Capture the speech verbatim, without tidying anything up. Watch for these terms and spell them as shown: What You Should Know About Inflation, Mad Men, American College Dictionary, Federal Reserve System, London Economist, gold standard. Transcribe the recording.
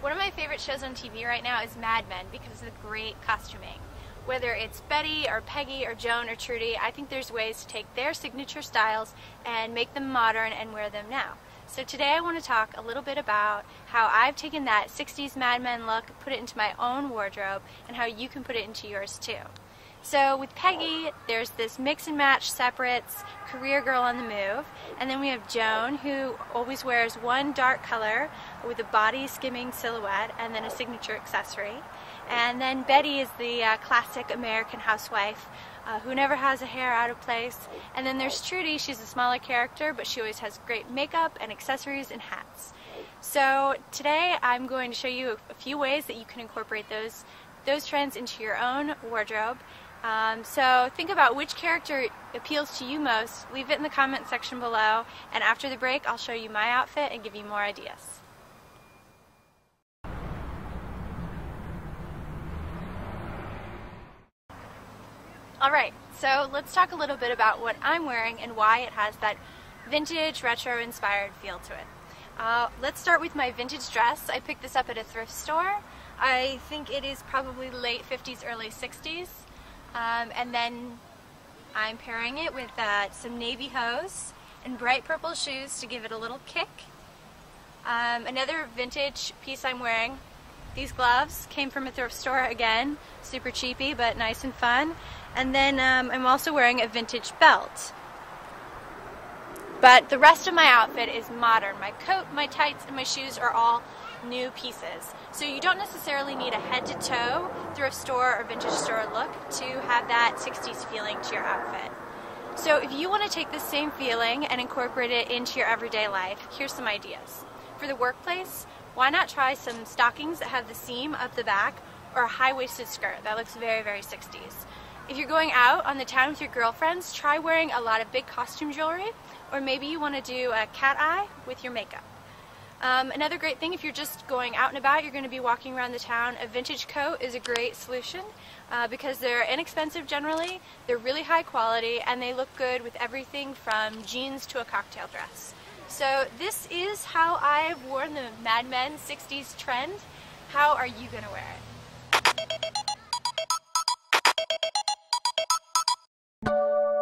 One of my favorite shows on T V right now is Mad Men because of the great costuming. Whether it's Betty or Peggy or Joan or Trudy, I think there's ways to take their signature styles and make them modern and wear them now. So today I want to talk a little bit about how I've taken that sixties Mad Men look, put it into my own wardrobe, and how you can put it into yours too. So with Peggy, there's this mix and match separates, career girl on the move, and then we have Joan, who always wears one dark color with a body skimming silhouette and then a signature accessory. And then Betty is the uh, classic American housewife uh, who never has a hair out of place. And then there's Trudy, she's a smaller character, but she always has great makeup and accessories and hats. So today I'm going to show you a few ways that you can incorporate those, those trends into your own wardrobe. Um, so think about which character appeals to you most, leave it in the comment section below, and after the break I'll show you my outfit and give you more ideas. Alright, so let's talk a little bit about what I'm wearing and why it has that vintage, retro inspired feel to it. Uh, let's start with my vintage dress. I picked this up at a thrift store. I think it is probably late fifties, early sixties. Um, and then I'm pairing it with uh, some navy hose and bright purple shoes to give it a little kick. Um, another vintage piece I'm wearing, these gloves came from a thrift store again, super cheapy but nice and fun. And then um, I'm also wearing a vintage belt. But the rest of my outfit is modern. My coat, my tights, and my shoes are all new pieces. So you don't necessarily need a head-to-toe thrift store or vintage store look to have that sixties feeling to your outfit. So if you want to take the same feeling and incorporate it into your everyday life, here's some ideas. For the workplace, why not try some stockings that have the seam up the back or a high-waisted skirt? That looks very, very sixties. If you're going out on the town with your girlfriends, try wearing a lot of big costume jewelry, or maybe you want to do a cat eye with your makeup. Um, another great thing, if you're just going out and about, you're going to be walking around the town, a vintage coat is a great solution uh, because they're inexpensive generally, they're really high quality, and they look good with everything from jeans to a cocktail dress. So this is how I've worn the Mad Men sixties trend. How are you going to wear it? Thank you.